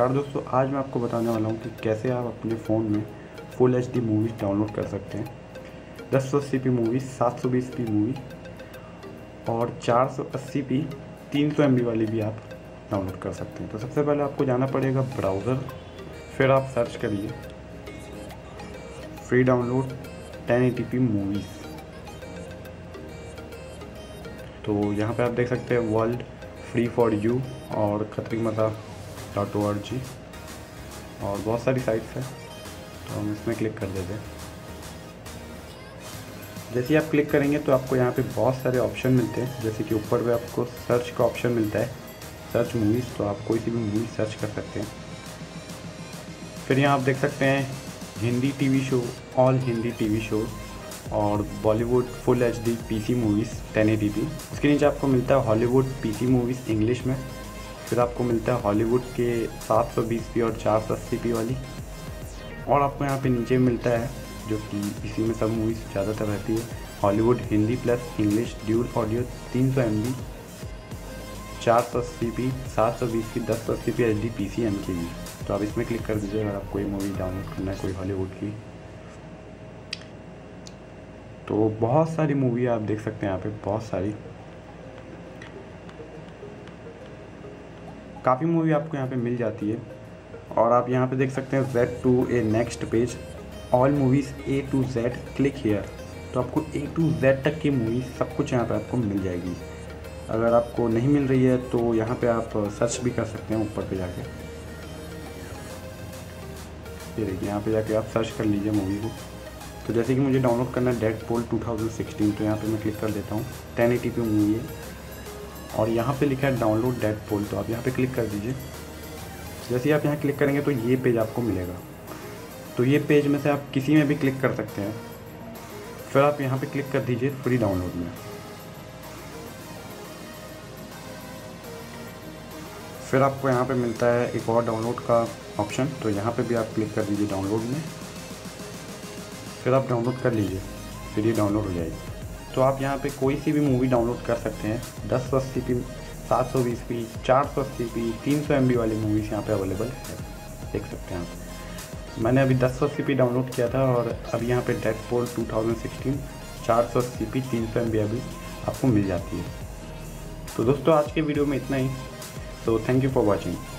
नमस्कार दोस्तों, आज मैं आपको बताने वाला हूँ कि कैसे आप अपने फ़ोन में फुल एचडी मूवीज़ डाउनलोड कर सकते हैं। 1080p मूवी, 720p मूवी और 480p 300 MB वाली भी आप डाउनलोड कर सकते हैं। तो सबसे पहले आपको जाना पड़ेगा ब्राउज़र, फिर आप सर्च करिए फ्री डाउनलोड 1080p मूवीज़। तो यहाँ पे आप देख सकते हैं वर्ल्ड फ्री फॉर यू और khatrimaza.org और बहुत सारी साइट्स हैं, तो हम इसमें क्लिक कर देते हैं। जैसे ही आप क्लिक करेंगे तो आपको यहाँ पे बहुत सारे ऑप्शन मिलते हैं, जैसे कि ऊपर पे आपको सर्च का ऑप्शन मिलता है, सर्च मूवीज़। तो आप कोई सी भी मूवी सर्च कर सकते हैं। फिर यहाँ आप देख सकते हैं Hindi TV show, all Hindi TV show और Bollywood full HD PC movies 1080p। उसके नीचे आपको मिलता है हॉलीवुड पीसी मूवीज़ इंग्लिश में, फिर आपको मिलता है हॉलीवुड के 720p और 480p वाली, और आपको यहाँ पे नीचे मिलता है जो कि इसी में सब मूवीज़ ज़्यादातर रहती है, Hollywood Hindi plus English dual audio 300 MB, 480p, 720p, 1080p HD PCMKB। तो आप इसमें क्लिक कर दीजिए अगर आप कोई मूवी डाउनलोड करना है, कोई हॉलीवुड की। तो बहुत सारी मूवी आप देख सकते हैं यहाँ पे, बहुत सारी काफ़ी मूवी आपको यहाँ पे मिल जाती है। और आप यहाँ पे देख सकते हैं Z to A next page, all movies A to Z, click here. तो आपको A to Z तक की मूवी सब कुछ यहाँ पे आपको मिल जाएगी। अगर आपको नहीं मिल रही है तो यहाँ पे आप सर्च भी कर सकते हैं ऊपर पे जाके। ये देखिए, यहाँ पे जाके आप सर्च कर लीजिए मूवी को। तो जैसे कि मुझे डाउनलोड करना है डेडपूल 2016, तो यहाँ पे मैं क्लिक कर देता हूँ। 1080p मूवी है और यहाँ पे लिखा है डाउनलोड डेडपूल, तो आप यहाँ पे क्लिक कर दीजिए। जैसे ही आप यहाँ क्लिक करेंगे तो ये पेज आपको मिलेगा। तो ये पेज में से आप किसी में भी क्लिक कर सकते हैं। फिर आप यहाँ पे क्लिक कर दीजिए फ्री डाउनलोड में। फिर आपको यहाँ पे मिलता है एक और डाउनलोड का ऑप्शन, तो यहाँ पे भी आप क्लिक कर दीजिए डाउनलोड में। फिर आप डाउनलोड कर लीजिए, फिर ये डाउनलोड हो जाएगी। तो आप यहाँ पे कोई सी भी मूवी डाउनलोड कर सकते हैं। 1080p, 720p, 480p, 300 MB वाली मूवीज़ यहाँ पे अवेलेबल है, देख सकते हैं आप। मैंने अभी 1080p डाउनलोड किया था और अब यहाँ पे डेडपूल 2016 480p 300 MB अभी आपको मिल जाती है। तो दोस्तों, आज के वीडियो में इतना ही। So thank you for watching.